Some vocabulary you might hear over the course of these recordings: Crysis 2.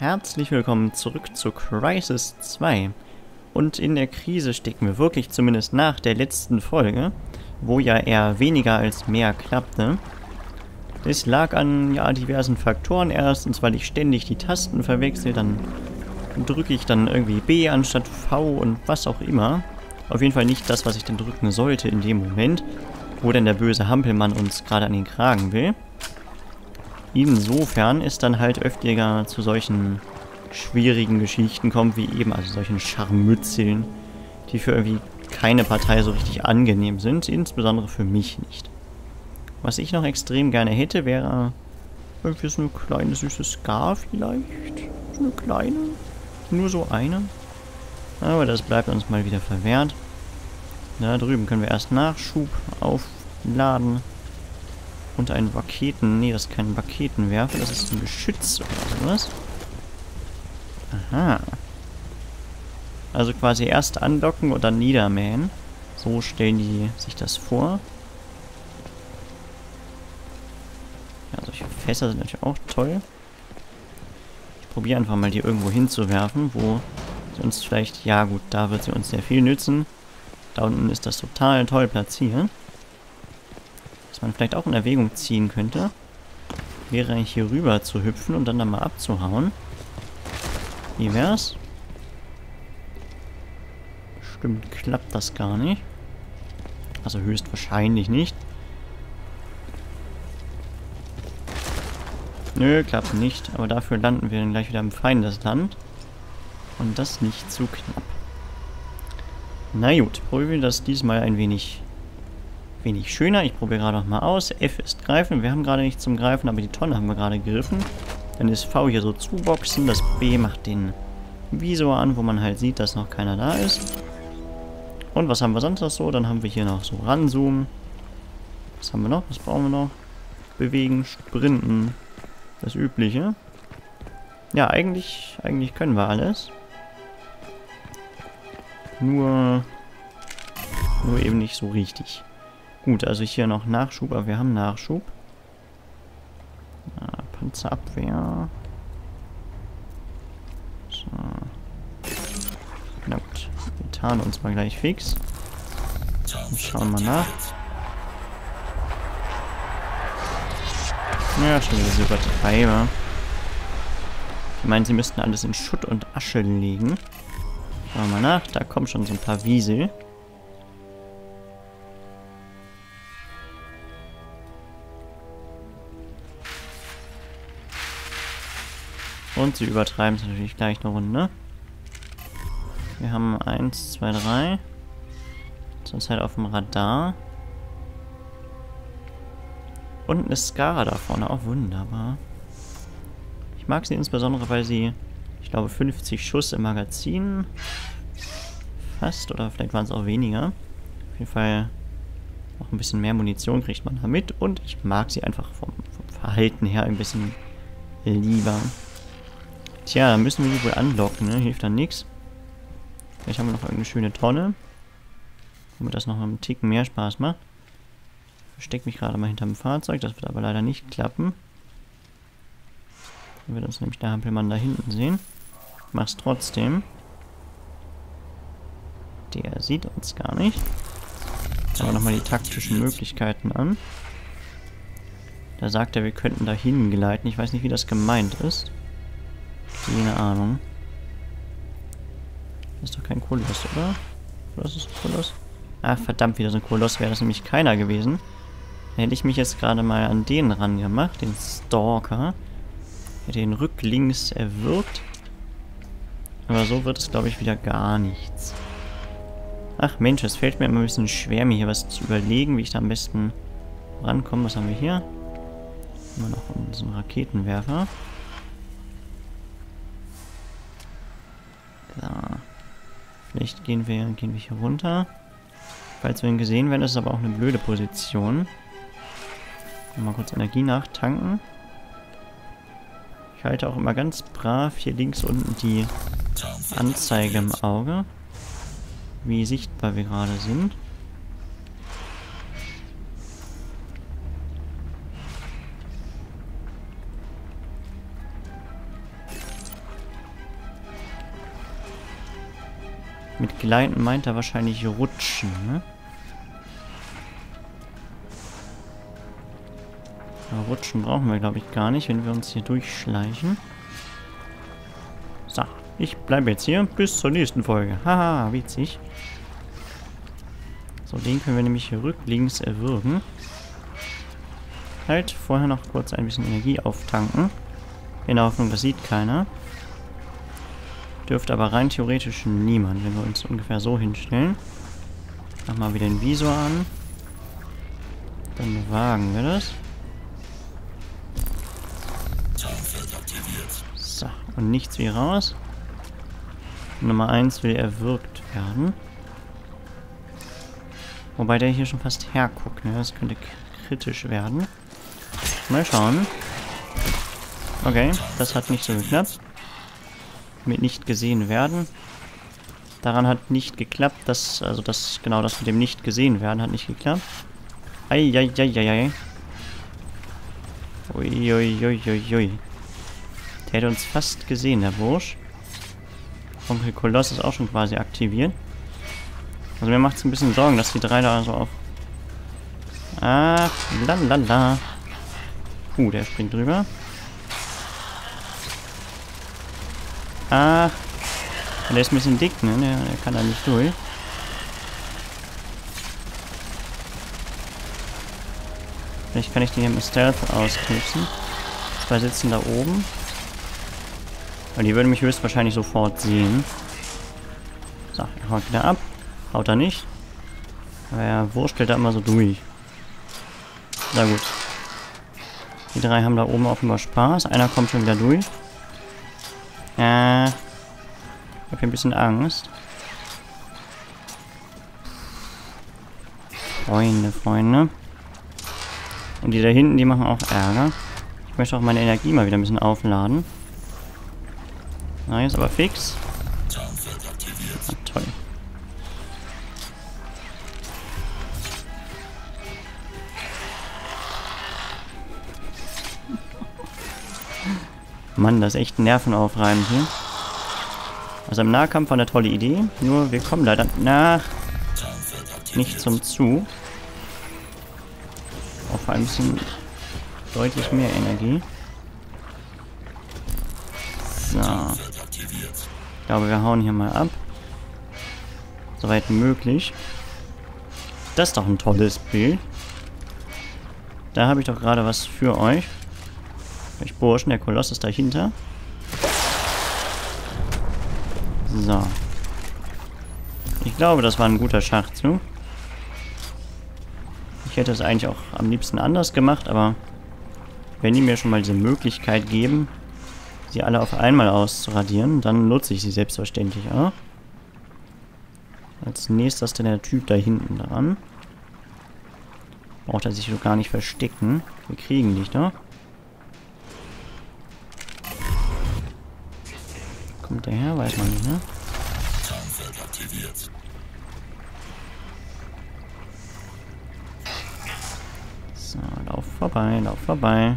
Herzlich willkommen zurück zu Crysis 2. Und in der Krise stecken wir wirklich, zumindest nach der letzten Folge, wo ja eher weniger als mehr klappte. Es lag an diversen Faktoren erstens, weil ich ständig die Tasten verwechsel, dann drücke ich dann irgendwie B anstatt V und was auch immer. Auf jeden Fall nicht das, was ich denn drücken sollte in dem Moment, wo denn der böse Hampelmann uns gerade an den Kragen will. Insofern ist dann halt öfter zu solchen schwierigen Geschichten kommt, wie eben, also solchen Scharmützeln, die für irgendwie keine Partei so richtig angenehm sind, insbesondere für mich nicht. Was ich noch extrem gerne hätte, wäre irgendwie so eine kleine süße Scar vielleicht. So eine kleine, nur so eine. Aber das bleibt uns mal wieder verwehrt. Da drüben können wir erst Nachschub aufladen. Und einen Raketen. Nee, das ist kein Raketenwerfer, das ist ein Geschütz oder sowas. Aha. Also quasi erst andocken oder niedermähen. So stellen die sich das vor. Ja, solche Fässer sind natürlich auch toll. Ich probiere einfach mal die irgendwo hinzuwerfen, wo sie uns vielleicht... Ja gut, da wird sie uns sehr viel nützen. Da unten ist das total toll platziert. Was man vielleicht auch in Erwägung ziehen könnte, wäre hier rüber zu hüpfen und dann da mal abzuhauen. Wie wär's? Bestimmt klappt das gar nicht. Also höchstwahrscheinlich nicht. Nö, klappt nicht. Aber dafür landen wir dann gleich wieder im Feindesland. Und das nicht zu knapp. Na gut, probieren wir das diesmal ein wenig schöner. Ich probiere gerade noch mal aus. F ist greifen. Wir haben gerade nichts zum Greifen, aber die Tonne haben wir gerade gegriffen. Dann ist V hier so zuboxen. Das B macht den Visor an, wo man halt sieht, dass noch keiner da ist. Und was haben wir sonst noch so? Dann haben wir hier noch so ranzoomen. Was haben wir noch? Was brauchen wir noch? Bewegen, sprinten. Das Übliche. Ja, eigentlich können wir alles. Nur eben nicht so richtig. Gut, also hier noch Nachschub, aber wir haben Nachschub. Ah, Panzerabwehr. So. Na gut, wir tarnen uns mal gleich fix. Und schauen mal nach. Ja, schon wieder diese Übertreiber. Ich meine, sie müssten alles in Schutt und Asche legen. Schauen wir mal nach, da kommen schon so ein paar Wiesel. Und sie übertreiben es natürlich gleich eine Runde. Wir haben 1, 2, 3. Sonst halt auf dem Radar. Und eine Skara da vorne, auch wunderbar. Ich mag sie insbesondere, weil sie, ich glaube, 50 Schuss im Magazin. Fast, oder vielleicht waren es auch weniger. Auf jeden Fall noch ein bisschen mehr Munition kriegt man da mit. Und ich mag sie einfach vom Verhalten her ein bisschen lieber. Tja, da müssen wir die wohl anlocken, ne? Hilft dann nichts. Vielleicht haben wir noch irgendeine schöne Tonne. Damit das noch mal einen Ticken mehr Spaß macht. Ich verstecke mich gerade mal hinterm Fahrzeug, das wird aber leider nicht klappen. Dann wird uns nämlich der Hampelmann da hinten sehen. Ich mach's trotzdem. Der sieht uns gar nicht. Schauen wir nochmal die taktischen Möglichkeiten an. Da sagt er, wir könnten da hingleiten. Ich weiß nicht, wie das gemeint ist. Keine Ahnung. Das ist doch kein Koloss, oder? Was ist ein Koloss? Ach, verdammt, wieder so ein Koloss wäre das nämlich keiner gewesen. Da hätte ich mich jetzt gerade mal an den ran gemacht, den Stalker. Hätte ihn rücklings erwürgt. Aber so wird es, glaube ich, wieder gar nichts. Ach Mensch, es fällt mir immer ein bisschen schwer, mir hier was zu überlegen, wie ich da am besten rankomme. Was haben wir hier? Immer noch unseren Raketenwerfer. Da. Vielleicht gehen wir hier runter. Falls wir ihn gesehen werden, ist es aber auch eine blöde Position. Mal kurz Energie nachtanken. Ich halte auch immer ganz brav hier links unten die Anzeige im Auge. Wie sichtbar wir gerade sind. Mit Gleiten meint er wahrscheinlich rutschen, ne? Aber rutschen brauchen wir, glaube ich, gar nicht, wenn wir uns hier durchschleichen. So, ich bleibe jetzt hier bis zur nächsten Folge. Haha, witzig. So, den können wir nämlich hier rücklinks erwürgen. Halt, vorher noch kurz ein bisschen Energie auftanken. In der Hoffnung, das sieht keiner. Dürfte aber rein theoretisch niemand, wenn wir uns ungefähr so hinstellen. Mach mal wieder den Visor an. Dann wagen wir das. So, und nichts wie raus. Nummer 1 will erwürgt werden. Wobei der hier schon fast herguckt, ne? Das könnte kritisch werden. Mal schauen. Okay, das hat nicht so geklappt. Mit nicht gesehen werden. Daran hat nicht geklappt, dass, also das, genau das mit dem nicht gesehen werden hat nicht geklappt. Eieieiei. Uiuiuiui. Der hätte uns fast gesehen, der Bursch. Onkel Koloss ist auch schon quasi aktiviert. Also mir macht es ein bisschen Sorgen, dass die drei da so auf... Ach, lalala. Der springt drüber. Ach, der ist ein bisschen dick, ne? Der kann da nicht durch. Vielleicht kann ich den hier mit Stealth ausknipsen. Zwei sitzen da oben. Und die würden mich höchstwahrscheinlich sofort sehen. So, er haut wieder ab. Haut er nicht. Aber er wurschtelt da immer so durch. Na gut. Die drei haben da oben offenbar Spaß. Einer kommt schon wieder durch. Ich hab hier ein bisschen Angst. Freunde. Und die da hinten, die machen auch Ärger. Ich möchte auch meine Energie mal wieder ein bisschen aufladen. Na, jetzt aber fix. Ah, toll. Mann, das ist echt nervenaufreibend hier. Also im Nahkampf war eine tolle Idee, nur wir kommen leider nach nicht zum Zug. Auch vor allem ein bisschen deutlich mehr Energie. So. Ich glaube, wir hauen hier mal ab. Soweit möglich. Das ist doch ein tolles Bild. Da habe ich doch gerade was für euch. Ich Burschen, der Koloss ist dahinter. So. Ich glaube, das war ein guter Schachzug. Ich hätte es eigentlich auch am liebsten anders gemacht, aber wenn die mir schon mal diese Möglichkeit geben, sie alle auf einmal auszuradieren, dann nutze ich sie selbstverständlich auch. Als nächstes ist denn der Typ da hinten dran. Braucht er sich so gar nicht verstecken. Wir kriegen dich doch. Kommt der her? Weiß man nicht, ne? So, lauf vorbei, lauf vorbei.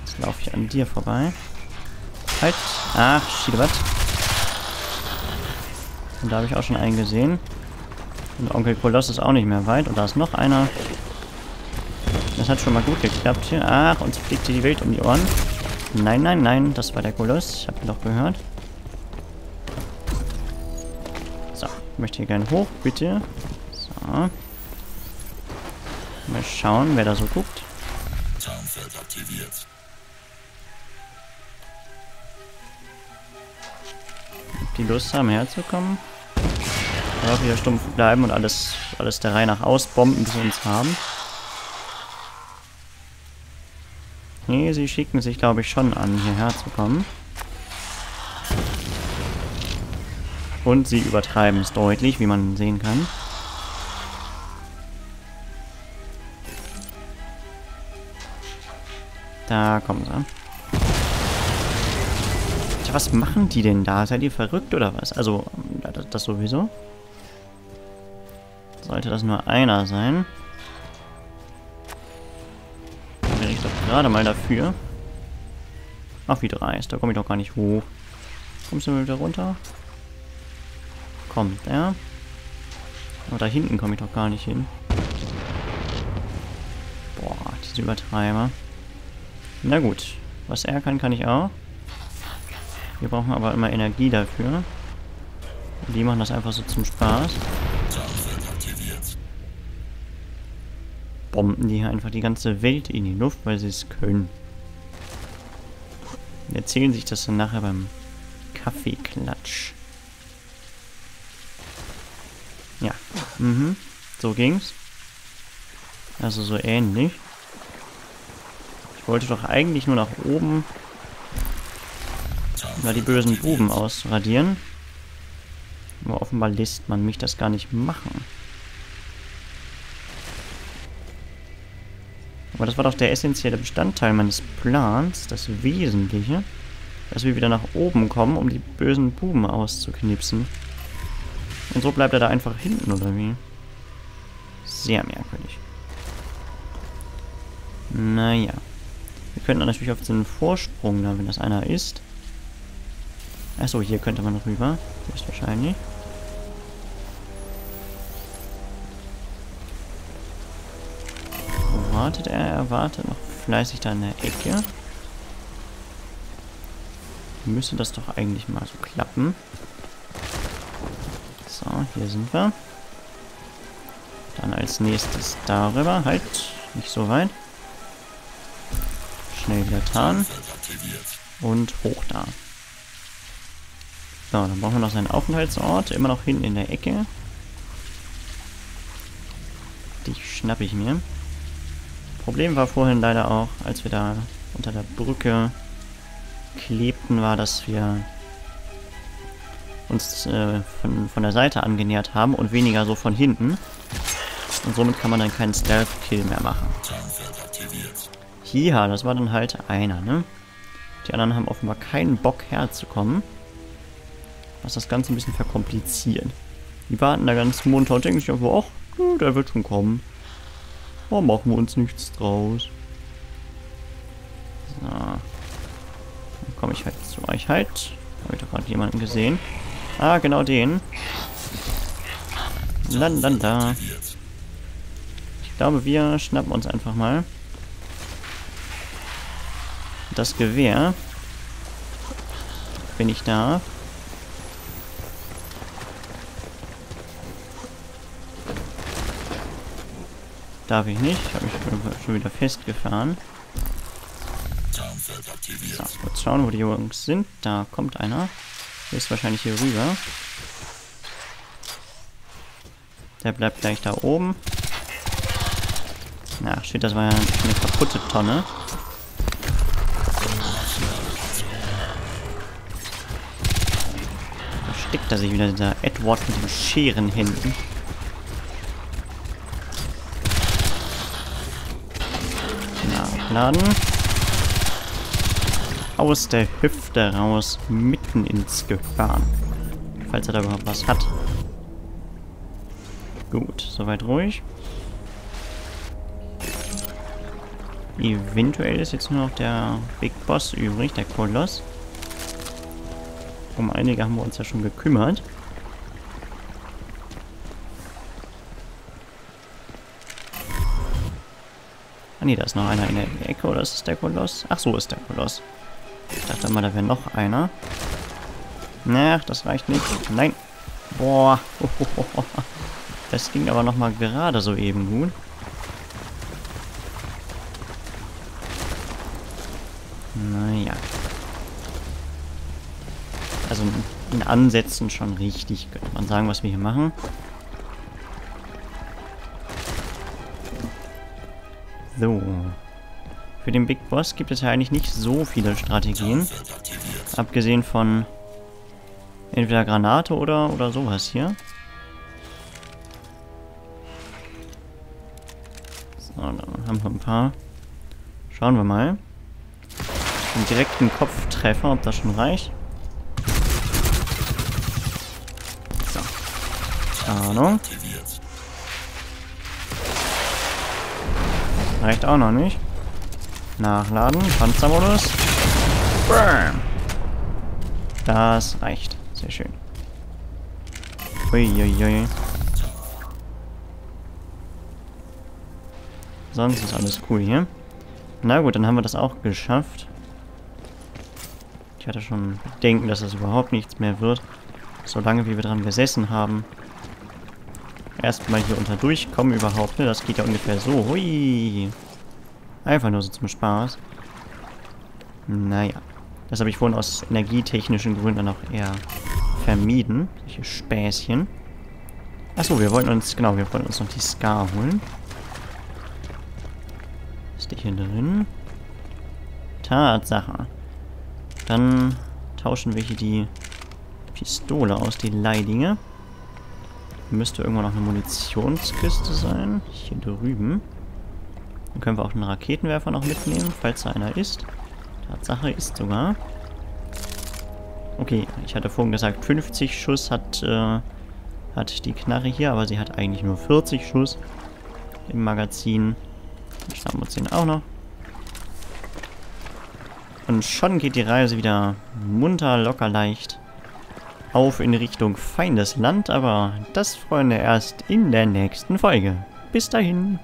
Jetzt laufe ich an dir vorbei. Halt! Ach, Schiedebad. Und da habe ich auch schon einen gesehen. Und Onkel Koloss ist auch nicht mehr weit. Und da ist noch einer. Das hat schon mal gut geklappt hier. Ach, uns fliegt hier die Welt um die Ohren. Nein, nein, nein, das war der Koloss. Ich hab ihn doch gehört. So, ich möchte hier gerne hoch, bitte. So. Mal schauen, wer da so guckt. Ob die Lust haben, herzukommen. Oder wieder stumpf bleiben und alles der Reihe nach ausbomben, bis sie uns haben. Nee, sie schicken sich, glaube ich, schon an, hierher zu kommen. Und sie übertreiben es deutlich, wie man sehen kann. Da kommen sie an. Tja, was machen die denn da? Seid ihr verrückt oder was? Also, das sowieso. Sollte das nur einer sein. Gerade mal dafür. Ach, wie dreist. Da komme ich doch gar nicht hoch. Kommst du mal wieder runter? Kommt, ja. Aber da hinten komme ich doch gar nicht hin. Boah, diese Übertreiber. Na gut. Was er kann, kann ich auch. Wir brauchen aber immer Energie dafür. Die machen das einfach so zum Spaß. Bomben die hier einfach die ganze Welt in die Luft, weil sie es können. Und erzählen sich das dann nachher beim Kaffeeklatsch. Ja, mhm. So ging's. Also so ähnlich. Ich wollte doch eigentlich nur nach oben, da die bösen Buben ausradieren. Aber offenbar lässt man mich das gar nicht machen. Aber das war doch der essentielle Bestandteil meines Plans, das Wesentliche, dass wir wieder nach oben kommen, um die bösen Buben auszuknipsen. Und so bleibt er da einfach hinten, oder wie? Sehr merkwürdig. Naja. Wir könnten natürlich auf den Vorsprung, da, wenn das einer ist. Achso, hier könnte man rüber. Höchstwahrscheinlich. Wartet er, er wartet noch fleißig da in der Ecke. Müsste das doch eigentlich mal so klappen. So, hier sind wir. Dann als nächstes darüber. Halt, nicht so weit. Schnell wieder tarnen. Und hoch da. So, dann brauchen wir noch seinen Aufenthaltsort. Immer noch hinten in der Ecke. Dich schnappe ich mir. Problem war vorhin leider auch, als wir da unter der Brücke klebten, war, dass wir uns von der Seite angenähert haben und weniger so von hinten. Und somit kann man dann keinen Stealth-Kill mehr machen. Hiha, das war dann halt einer, ne? Die anderen haben offenbar keinen Bock herzukommen. Was das Ganze ein bisschen verkompliziert. Die warten da ganz munter und denken sich einfach, ach, der wird schon kommen. Oh, machen wir uns nichts draus. So. Dann komme ich halt zu euch halt. Habe ich doch gerade jemanden gesehen. Ah, genau den. Landanda. Ich glaube, wir schnappen uns einfach mal das Gewehr. Wenn ich darf. Darf ich nicht. Ich habe mich schon wieder festgefahren. So, kurz schauen, wo die Jungs sind. Da kommt einer. Der ist wahrscheinlich hier rüber. Der bleibt gleich da oben. Na, shit, das war ja eine kaputte Tonne. Da steckt er sich wieder, dieser Edward mit den Scherenhänden. Laden. Aus der Hüfte raus, mitten ins Gehirn. Falls er da überhaupt was hat. Gut, soweit ruhig. Eventuell ist jetzt nur noch der Big Boss übrig, der Koloss. Um einige haben wir uns ja schon gekümmert. Nee, da ist noch einer in der Ecke, oder ist das der Koloss? Ach so, ist der Koloss. Ich dachte mal, da wäre noch einer. Na, das reicht nicht. Nein. Boah. Das ging aber nochmal gerade so eben gut. Naja. Also in Ansätzen schon richtig, könnte man sagen, was wir hier machen. So. Für den Big Boss gibt es ja eigentlich nicht so viele Strategien. Abgesehen von entweder Granate oder sowas hier. So, dann haben wir ein paar. Schauen wir mal. Den direkten Kopftreffer, ob das schon reicht. So. Ahnung. Reicht auch noch nicht. Nachladen, Panzermodus. Bam. Das reicht. Sehr schön. Uiuiui. Sonst ist alles cool hier. Na gut, dann haben wir das auch geschafft. Ich hatte schon Bedenken, dass das überhaupt nichts mehr wird. Solange wie wir dran gesessen haben. Erstmal hier unter durchkommen überhaupt, ne? Das geht ja ungefähr so. Hui. Einfach nur so zum Spaß. Naja. Das habe ich vorhin aus energietechnischen Gründen noch eher vermieden. Solche Späßchen. Achso, wir wollten uns noch die Scar holen. Ist die hier drin? Tatsache. Dann tauschen wir hier die Pistole aus, die Leidinge. Müsste irgendwo noch eine Munitionskiste sein. Hier drüben. Dann können wir auch einen Raketenwerfer noch mitnehmen, falls da einer ist. Tatsache ist sogar. Okay, ich hatte vorhin gesagt, 50 Schuss hat die Knarre hier, aber sie hat eigentlich nur 40 Schuss im Magazin. Dann schnappen wir uns den auch noch. Und schon geht die Reise wieder munter, locker, leicht auf in Richtung Feindesland, aber das, Freunde, erst in der nächsten Folge. Bis dahin.